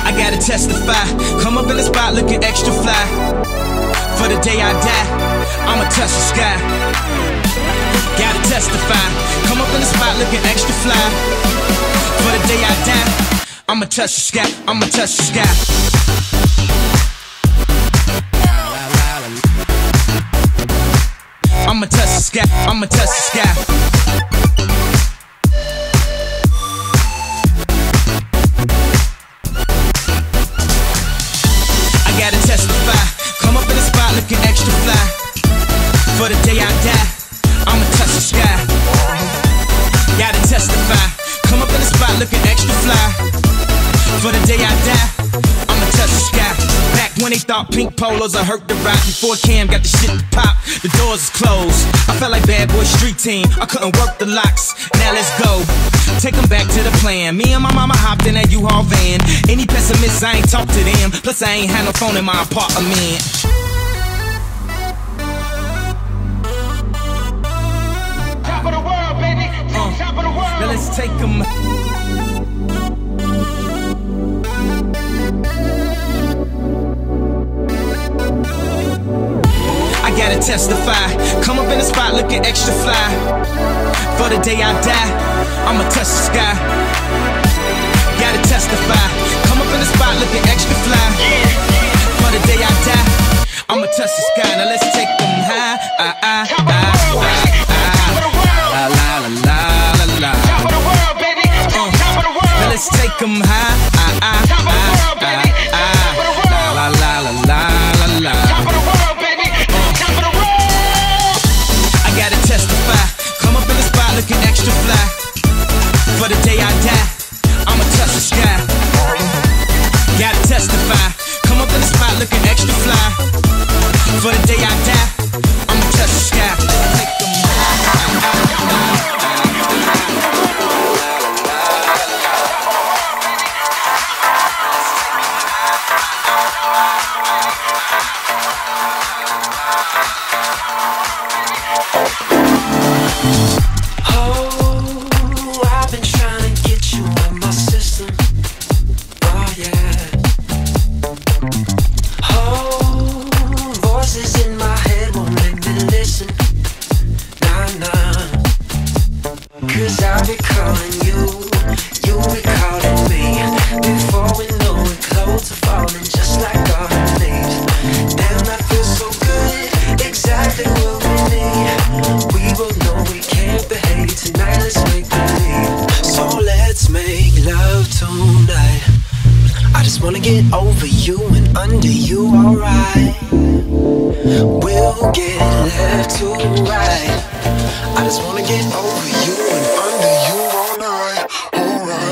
I gotta testify, come up in the spot looking extra fly. For the day I die, I'ma touch the sky. Gotta testify, come up in the spot looking extra fly. For the day I die, I'ma touch the sky, I'ma touch the sky. I'ma touch the sky, I'ma touch the sky. I gotta testify, come up in the spot looking extra fly. For the day I die, I'ma touch the sky. Gotta testify, come up in the spot looking extra fly. For the day I die, I'ma touch the sky. Back when they thought pink polos I hurt the rock. Before Cam got the shit to pop, the doors is closed. I felt like Bad Boy Street Team, I couldn't work the locks. Now let's go, take them back to the plan. Me and my mama hopped in that U-Haul van. Any pessimists, I ain't talk to them. Plus I ain't had no phone in my apartment. Top of the world, baby, top of the world. Now let's take them. Gotta testify, come up in the spot looking extra fly. For the day I die, I'ma touch the sky. Gotta testify, come up in the spot looking extra fly. For the day I die, I'ma touch the sky. Now let's take them high, top of the world, baby, top of the world. Now let's take them high, top of the world, baby, top of the world. Top of the world, baby. I gotta testify, come up in the spot looking extra fly. For the day I die, I'ma touch the sky. Gotta testify, come up in the spot looking extra fly. For the day I die, I'ma touch the sky. Take them oh, I've been trying to get you on my system. Oh, yeah. Oh, voices in my head won't make me listen. Nah, 'cause I'll be calling you, you'll be calling me. Before we know it, clothes are falling just like garden leaves. Damn, I feel so good, exactly what we need. We both know we can't behave tonight, let's make believe. So let's make love tonight. I just wanna get over you and under you, alright. We'll get left to right. I just wanna get over you and under you all night, alright. You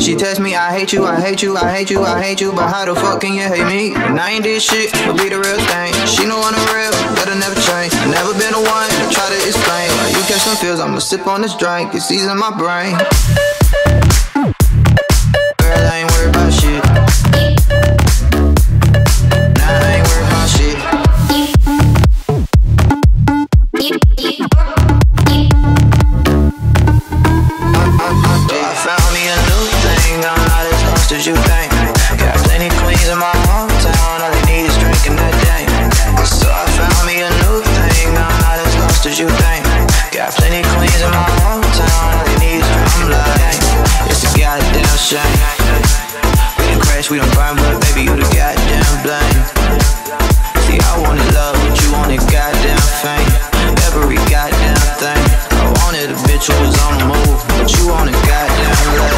She text me, I hate you, I hate you, I hate you, I hate you, but how the fuck can you hate me? And I ain't did shit, but be the real thing. She know I'm the real, that'll never change. I never been the one to try to explain. Why you catch some feels, I'ma sip on this drink, it's season my brain. Girl, I ain't worried about shit. Nah, I ain't worried about shit. I found me a new thing, I'm not as lost as you think. Got plenty queens in my hometown, all they need is drinking that thing. So I found me a new thing, I'm not as lost as you think. Got plenty queens in my hometown, all they need is drinking that thing. It's a goddamn shame. We done crash, we done burn, but baby, you the goddamn blame. See, I wanted love, but you wanted goddamn fame. Every goddamn thing I wanted, a bitch who was on the move, but you wanted goddamn love.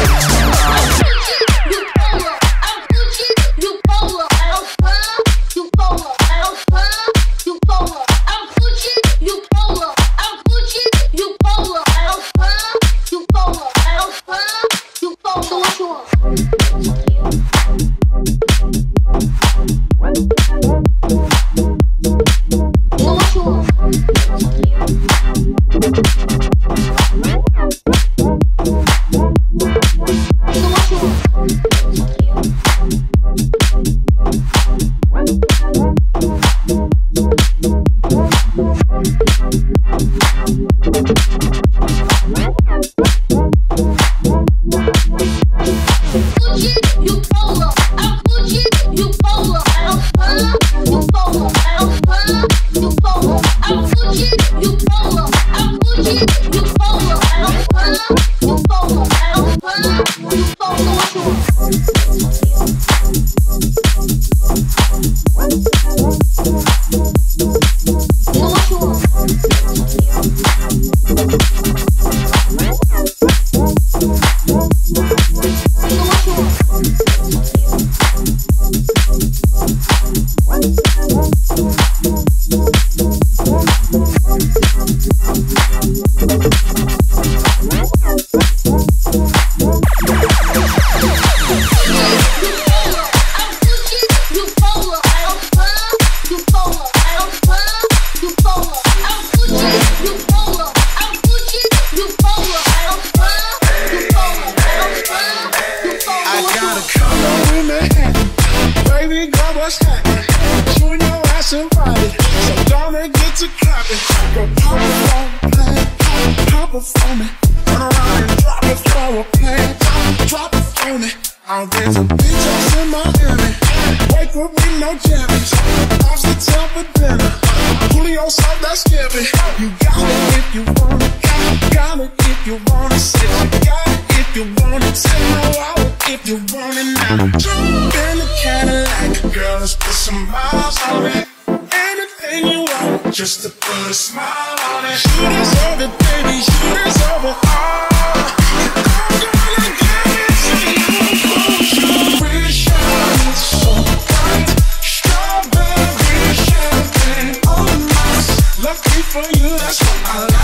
That's what I like.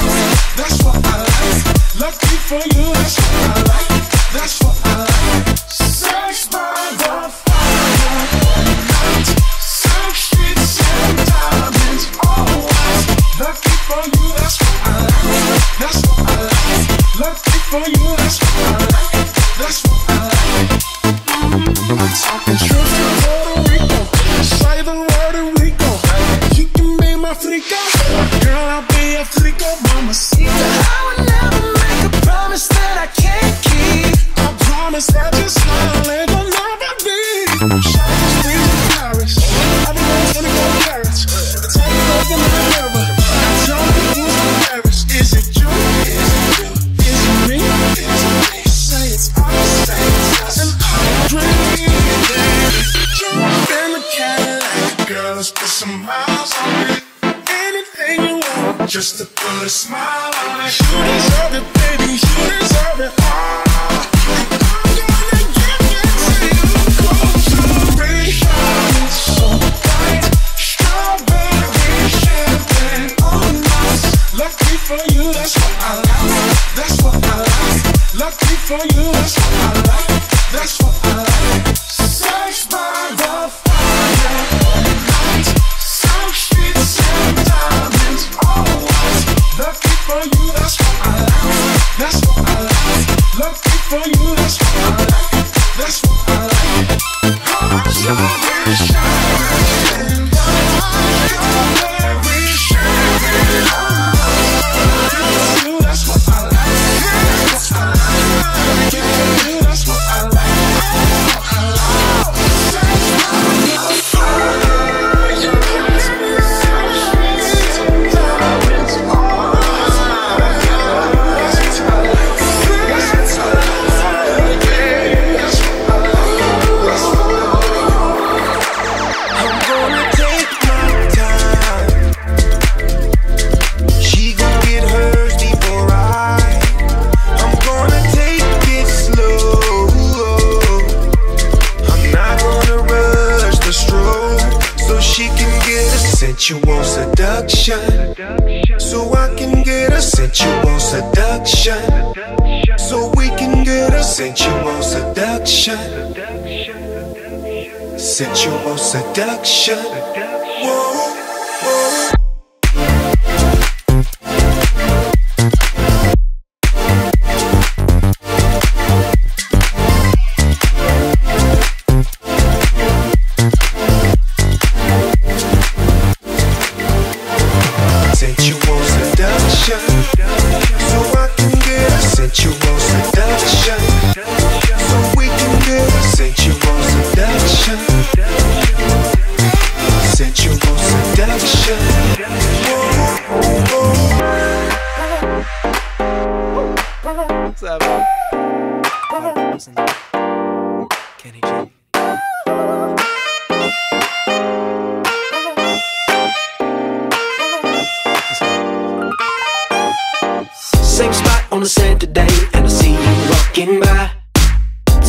promise that your smile ain't gonna never be. Shopping streets in Paris, I've been going 24 carats. The time is open in the mirror, I don't think who's in Paris. Is it you? Is it you? Is it me? Is it me? Say it's us, say it's us. And I'm dreaming, baby. Jump in the Cadillac, girl, let's put some miles on it. Anything you want, just to put a smile on it. You deserve it, baby, you deserve it all. Lucky for you, that's what I like, that's what I like. Search by the fire all night, some streets and diamonds always. Lucky for you, that's what I like, that's what I like. Lucky for you, that's what I like, that's what I like. I'm very shining, I'm very shining. Lucky for you, that's what I like. Sensual seduction, so I can get a sensual seduction, so we can get a sensual seduction, sensual seduction. Whoa, whoa. What's up, bro? Kenny G. Same spot on a Saturday, and I see you walking by.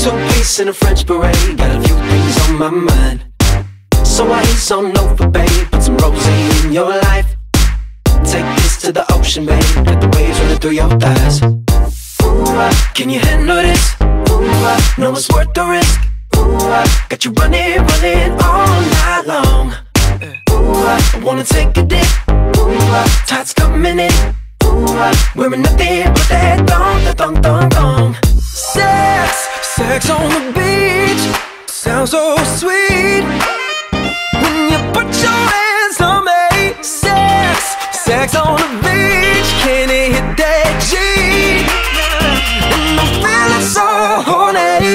Two-piece in a French beret, got a few things on my mind. So I eat some loaf of babe, put some rosé in your life. Take this to the ocean, babe, let the waves running through your thighs. Can you handle this? Ooh, no, it's worth the risk. Ooh, got you running, running all night long. Ooh, I wanna take a dip. Ooh, tide's coming in. Ooh, wearing nothing but that thong, that thong, thong, thong. Sex, sex on the beach, sounds so sweet. When you put your hands on me, sex, sex on the beach, can it hit that G? So horny.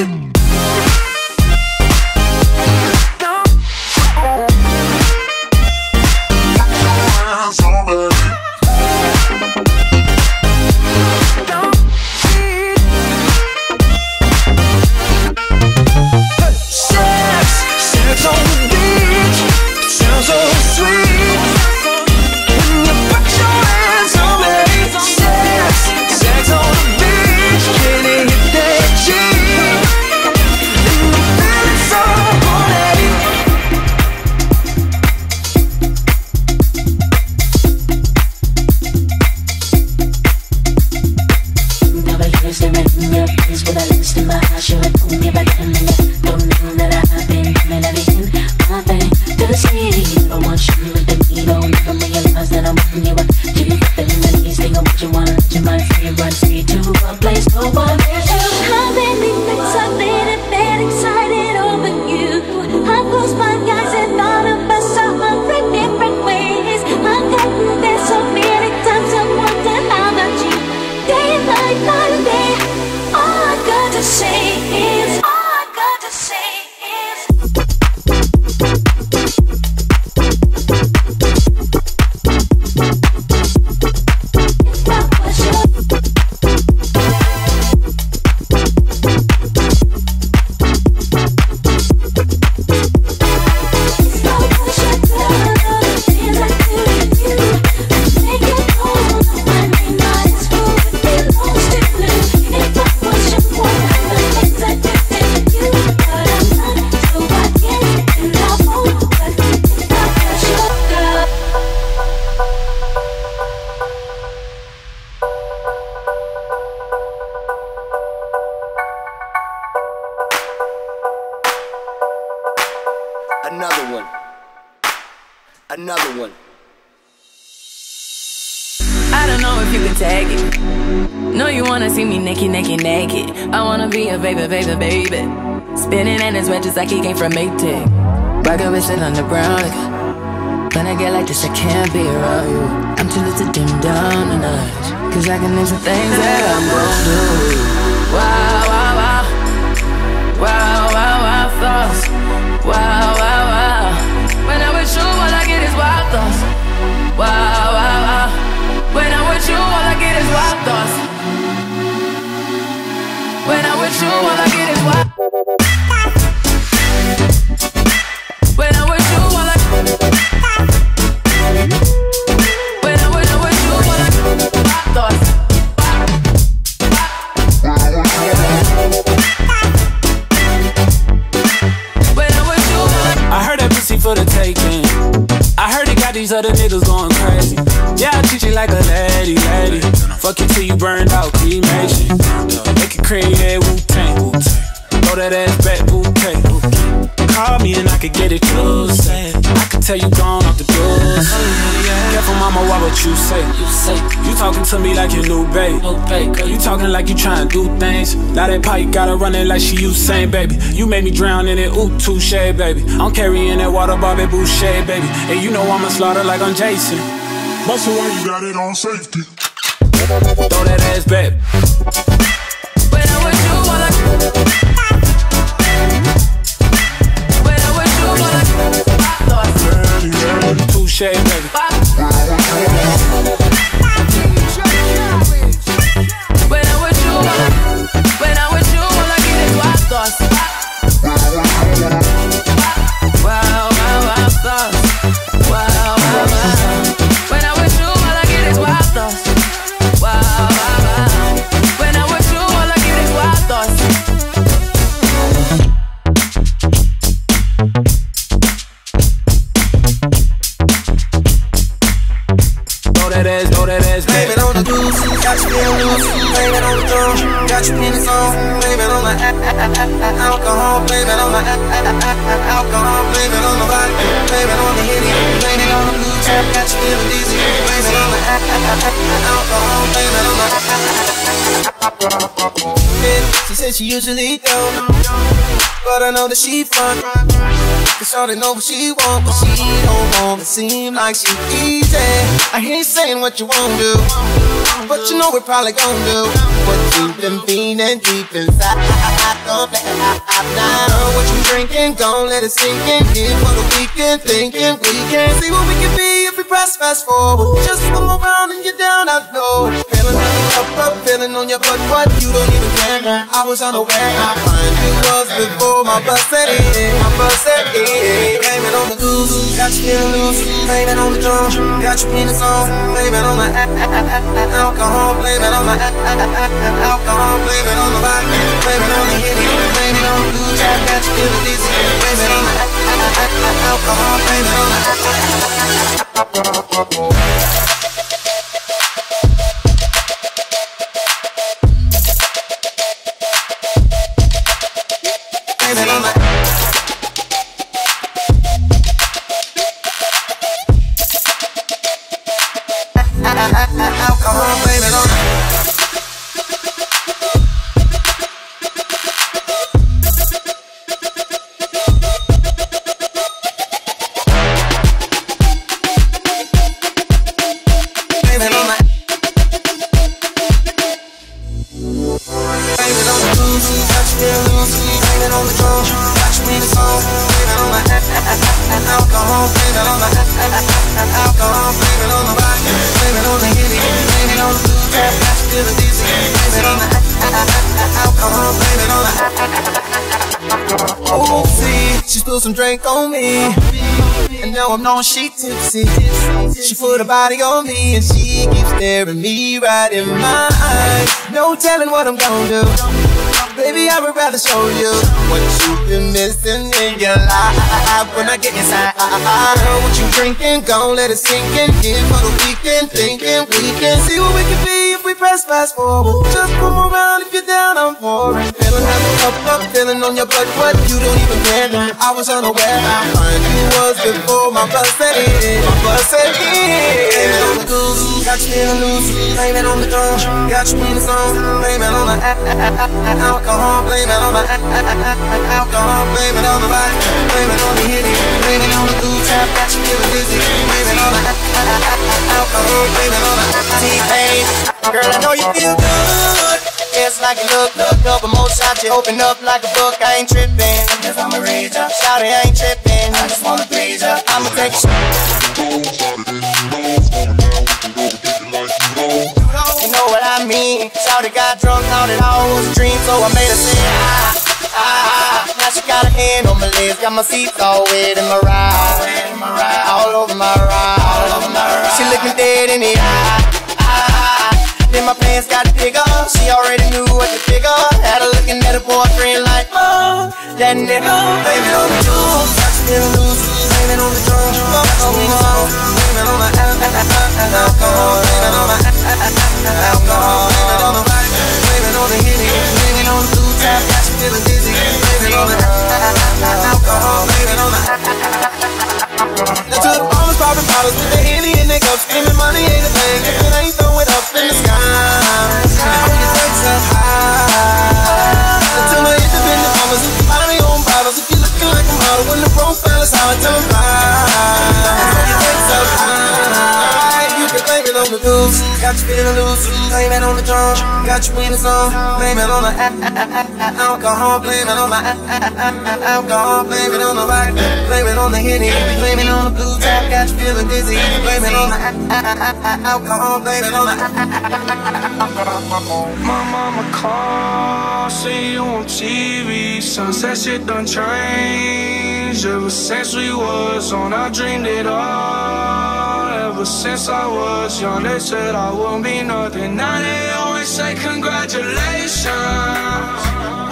Sex, sex on the beach, sounds so sweet. When you put your hands on me, sex, Another one. I don't know if you can take it. No, you wanna see me naked. I wanna be a baby. Spinning in his wedges like he came from Maytag. Rockin' with it on the brown. When I get like this, I can't be around you. I'm too little to dim down a notch, 'cause I can name some things that I'm gon' do. Wow, thoughts. Wow. When I'm with you, all I get is wild thoughts. Wow. When I'm with you, all I get is wild thoughts. When I'm with you, all I get is wild thoughts. When I'm with you, all I get is wild thoughts. When I'm with you, all I get is wild thoughts. For the taking. I heard it got these other niggas going crazy. Yeah, I treat you like a lady. Fuck you till you burned out, cremation. Make it create Wu-Tang. Throw that ass back, bouquet. Call me and I could get it through. I could tell you gone off the doors. Careful, mama, why what you say? You talking to me like your new babe. You talking like you trying to do things. Now that pipe gotta run it like she Usain, baby. You made me drown in it, ooh, touche, baby. I'm carrying that water, Bobby Boucher, baby. And you know I'ma slaughter like I'm Jason. That's why you got it on safety. Throw that ass back. When I'm with you, all I can do. Touche, baby. When I'm with you, all I get is wild thoughts. Wild thoughts. Wild. When I'm with you, all I get is wild thoughts. Wild. When I'm with you, all I get is wild thoughts. Blame it on the goose, got you in the loose. Blame it on the throne, got you in the zone. Blame it on the alcohol, blame it on the alcohol, blame it on the vodka, blame it on the Henny, blame it on the blue tap, got you feeling dizzy. Blame it on the alcohol, blame it on the she said she usually don't, but I know that she fun. 'Cause shawty know what she want, but she don't want to seem like she easy. I ain't saying what you won't do, but you know we're probably gon' do. What you've been feeling deep inside, don't play now. What you drinking, gon' let it sink in. Here for the weekend, thinking we can see what we can be if we press fast forward. Just one more round and you're down, I know. Feeling up, feeling on your butt, but you don't even care. I was unaware, I find it was before my bus set in. Blame it on the goose, got you feeling loose. Blame it on the drum, got you in the zone. Blame it on the alcohol, blame it on the alcohol, blame it on the vodka, blame it on the Henny, blame it on the blue tap, got you feeling dizzy. Blame it on the alcohol, blame it on the alcohol. She tipsy, she put her body on me and she keeps staring me right in my eyes. No telling what I'm gonna do. Baby, I would rather show you what you've been missing in your life. When I get inside, girl, what you drinking? Gon' let it sink in. Here for the weekend, thinking we can see what we can be if we press fast forward. Just come around if you're down, I'm pouring. Feeling up, feeling on your butt, but you don't even care. I was unaware how fun it was before my bus set in. Blame it on the goose, got you feeling loose. Blame it on the drum, got you in the zone. Blame it on the alcohol. Blame it on the alcohol. Blame it on the body. Blame it on the hitty. Blame it on the blue tap, got you feeling dizzy. Blame it on the alcohol. Blame it on the T-Pain. Girl, I know you feel good. It's like you look, but most shots you open up like a book. I ain't tripping, cause I'm a rager. Shawty, I ain't tripping, I just wanna please ya. I'ma take a you know what I mean. Shawty got drunk, thought it all was a dream, so I made her say now she got a hand on my lips, got my seats all wet in my ride, all over my ride. She looked me dead in the eye. Then my pants got bigger, she already knew what to figure. Had her looking at her boyfriend like, oh, that nigga. Blame it on the juice, got you feeling loose. Blame it on the drum, got you in the zone. Blame it on my alcohol. Blame it on my alcohol. Blame it on the body, blame it on the hitty. Blame it on the blue tap, got you feeling dizzy. Blame it on the alcohol. Blame it on the now to the bombers popping bottles with the Henny in their cups, screaming money ain't a thing if it ain't throw it up in the sky. Got you feeling loose, blame it on the drum, got you in the zone, blame it on the alcohol, blame it on my alcohol, blame it on the rock, blame it on the Henny, blame it on the blue tap, got you feeling dizzy, blame it on the alcohol, blame it on the alcohol. My mama called, see you on TV, sunset shit done changed, ever since we was on, I dreamed it all. Ever since I was young, they said I wouldn't be nothing. Now they always say congratulations.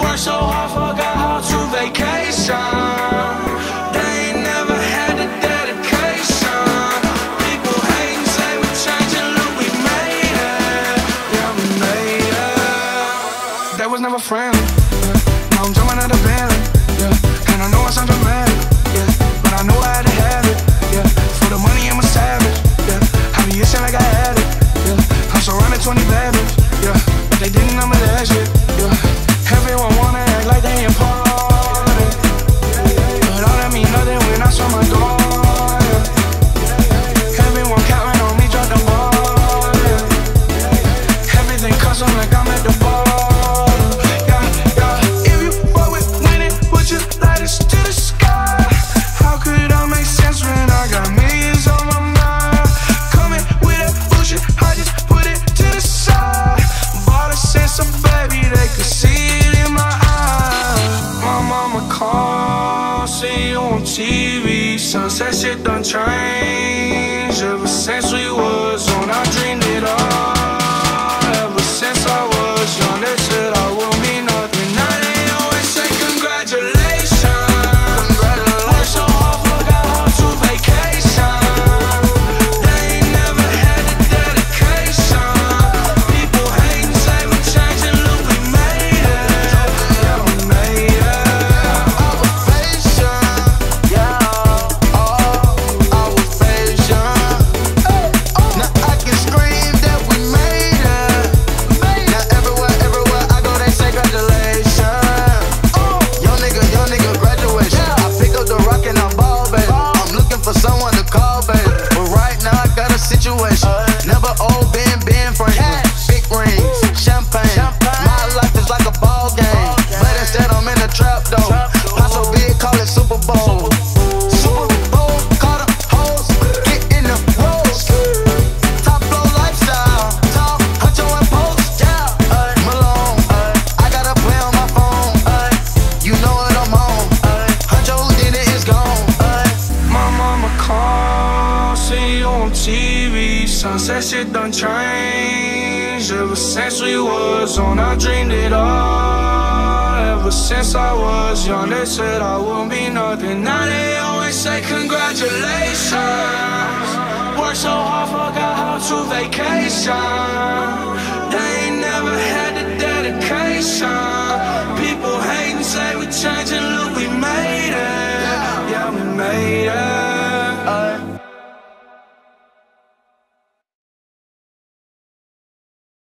Worked so hard, forgot how to vacation. Vacation.